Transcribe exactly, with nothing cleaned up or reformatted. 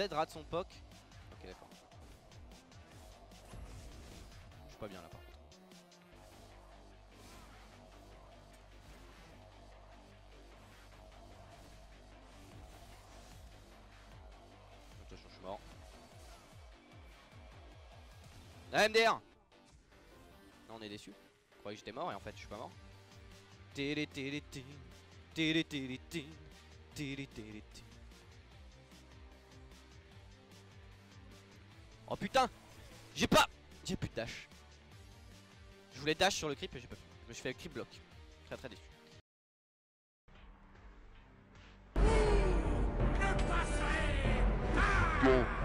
Z rate son P O C. Ok, d'accord. Je suis pas bien là par contre. Attention, je suis mort. La M D R. Non, on est déçu. Je croyais que j'étais mort et en fait, je suis pas mort. Télé télé télé télé télé télé télé. Oh putain, j'ai pas, j'ai plus de dash. Je voulais dash sur le creep et j'ai pas pu. Je me suis fait creep block. Très très déçu. Go.